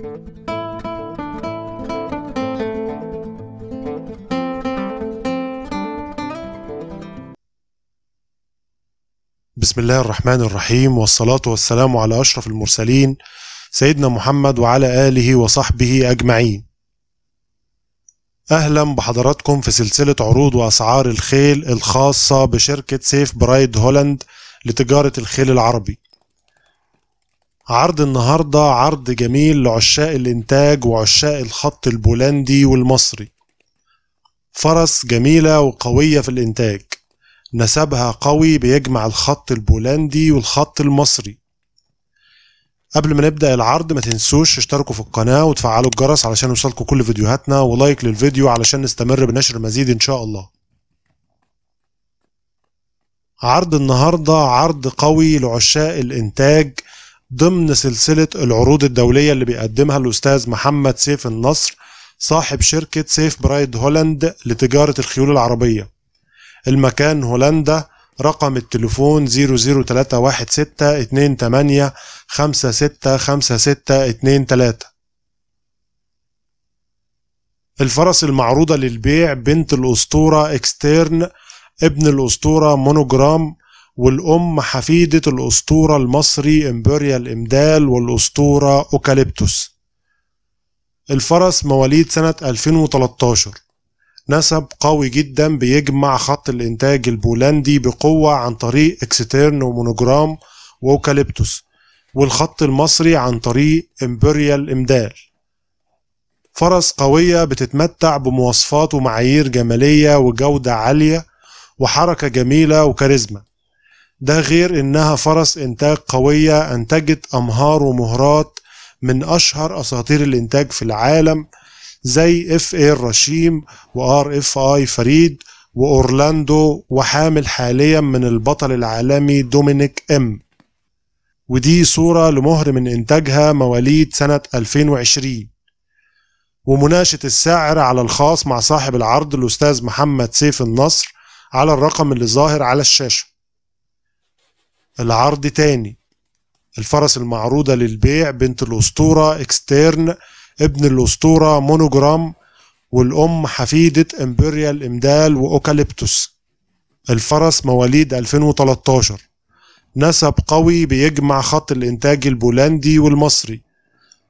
بسم الله الرحمن الرحيم، والصلاة والسلام على أشرف المرسلين سيدنا محمد وعلى آله وصحبه أجمعين. أهلا بحضراتكم في سلسلة عروض وأسعار الخيل الخاصة بشركة سيف برايد هولاند لتجارة الخيل العربي. عرض النهاردة عرض جميل لعشاق الإنتاج وعشاق الخط البولندي والمصري. فرس جميلة وقوية في الإنتاج، نسبها قوي بيجمع الخط البولندي والخط المصري. قبل ما نبدأ العرض ما تنسوش تشتركوا في القناة وتفعلوا الجرس علشان يوصلكوا كل فيديوهاتنا، ولايك للفيديو علشان نستمر بنشر مزيد إن شاء الله. عرض النهاردة عرض قوي لعشاق الإنتاج ضمن سلسلة العروض الدولية اللي بيقدمها الأستاذ محمد سيف النصر صاحب شركة سيف برايد هولاند لتجارة الخيول العربية. المكان هولندا، رقم التليفون 0031628565623. الفرس المعروضة للبيع بنت الأسطورة إكستيرن، ابن الأسطورة مونوجرام، والأم حفيدة الأسطورة المصري امبريال امدال والأسطورة أوكاليبتوس. الفرس مواليد سنة 2013، نسب قوي جدا بيجمع خط الانتاج البولندي بقوة عن طريق إكستيرن ومونوجرام وأوكاليبتوس، والخط المصري عن طريق امبريال امدال. فرس قوية بتتمتع بمواصفات ومعايير جمالية وجودة عالية وحركة جميلة وكاريزما، ده غير انها فرس انتاج قوية انتجت امهار ومهرات من اشهر اساطير الانتاج في العالم زي إف إيه الرشيم وآر إف آي فريد وأورلاندو، وحامل حاليا من البطل العالمي دومينيك إم، ودي صورة لمهر من إنتاجها مواليد سنة 2020. ومناقشة السعر على الخاص مع صاحب العرض الأستاذ محمد سيف النصر على الرقم اللي ظاهر على الشاشة. العرض تاني، الفرس المعروضة للبيع بنت الأسطورة إكستيرن، ابن الأسطورة مونوجرام، والأم حفيدة امبريال امدال وأوكاليبتوس. الفرس مواليد 2013، نسب قوي بيجمع خط الإنتاج البولندي والمصري.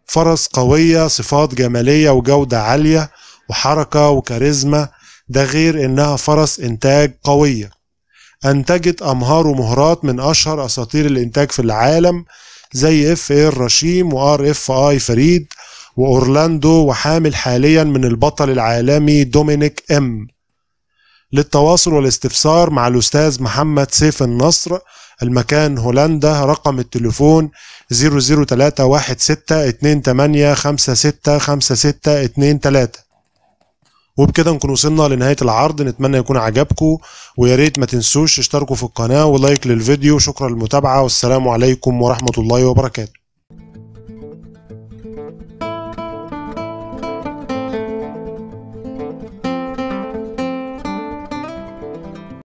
فرس قوية، صفات جمالية وجودة عالية وحركة وكاريزما، ده غير إنها فرس إنتاج قوية أنتجت أمهار ومهرات من أشهر أساطير الإنتاج في العالم زي إف إيه الرشيم وآر إف آي فريد وأورلاندو، وحامل حاليا من البطل العالمي دومينيك إم. للتواصل والاستفسار مع الأستاذ محمد سيف النصر، المكان هولندا، رقم التليفون 0031628565623. وبكده نكون وصلنا لنهاية العرض، نتمنى يكون عجبكم، ويا ريت ما تنسوش تشتركوا في القناة ولايك للفيديو. شكرا للمتابعة، والسلام عليكم ورحمة الله وبركاته.